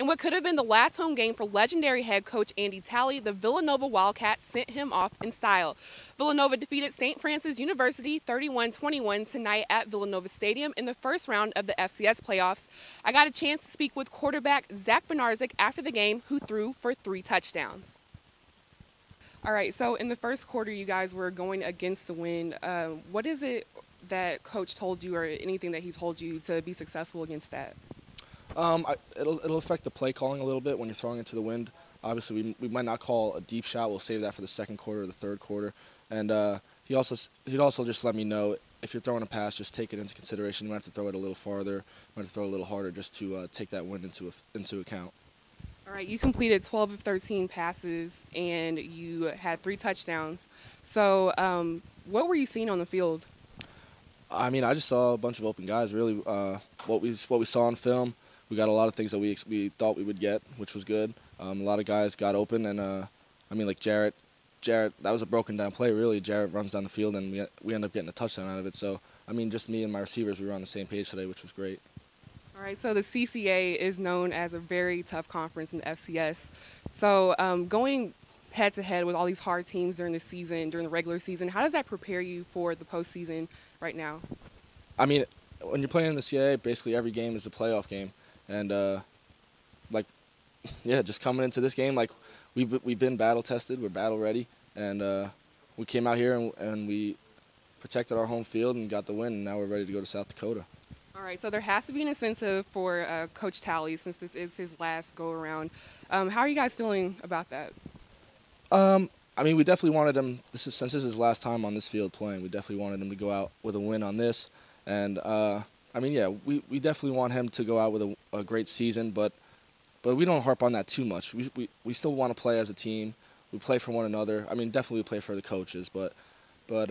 In what could have been the last home game for legendary head coach Andy Talley, the Villanova Wildcats sent him off in style. Villanova defeated St. Francis University 31-21 tonight at Villanova Stadium in the first round of the FCS playoffs. I got a chance to speak with quarterback Zach Bednarczyk after the game, who threw for 3 touchdowns. All right, so in the first quarter, you guys were going against the wind. What is it that coach told you, or anything that he told you, to be successful against that? It'll affect the play calling a little bit when you're throwing it to the wind. Obviously, we might not call a deep shot. We'll save that for the second quarter or the third quarter. And he'd also just let me know, if you're throwing a pass, just take it into consideration. You might have to throw it a little farther. You might have to throw a little harder, just to take that wind into account. All right, you completed 12 of 13 passes, and you had 3 touchdowns. So what were you seeing on the field? I mean, I just saw a bunch of open guys, really. What we saw on film, we got a lot of things that we thought we would get, which was good. A lot of guys got open, and I mean, like Jarrett, that was a broken down play, really. Jarrett runs down the field, and we end up getting a touchdown out of it. So, I mean, just me and my receivers, we were on the same page today, which was great. All right, so the CAA is known as a very tough conference in the FCS. So going head-to-head with all these hard teams during the regular season, how does that prepare you for the postseason right now? I mean, when you're playing in the CAA, basically every game is a playoff game. And, just coming into this game, like, we've been battle-tested. We're battle-ready. And we came out here, and we protected our home field and got the win, and now we're ready to go to South Dakota. All right, so there has to be an incentive for Coach Talley, since this is his last go-around. How are you guys feeling about that? I mean, we definitely wanted him, since this is his last time on this field playing, we definitely wanted him to go out with a win on this. And, I mean, yeah, we definitely want him to go out with a great season, but we don't harp on that too much. We still want to play as a team. We play for one another. I mean, definitely we play for the coaches, but we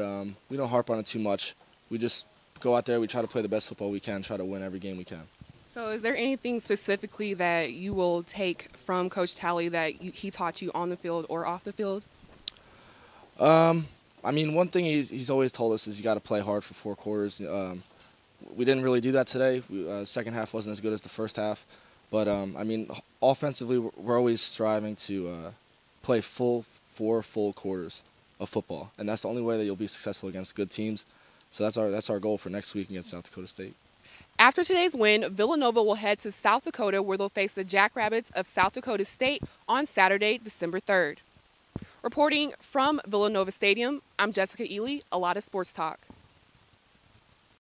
don't harp on it too much. We just go out there, we try to play the best football we can, try to win every game we can. So is there anything specifically that you will take from Coach Talley that he taught you on the field or off the field? I mean, one thing he's always told us is you got to play hard for 4 quarters. We didn't really do that today. The second half wasn't as good as the first half. But, I mean, offensively, we're always striving to play 4 full quarters of football. And that's the only way that you'll be successful against good teams. So that's our goal for next week against South Dakota State. After today's win, Villanova will head to South Dakota, where they'll face the Jackrabbits of South Dakota State on Saturday, December 3rd. Reporting from Villanova Stadium, I'm Jessica Ely, A Lot of Sports Talk.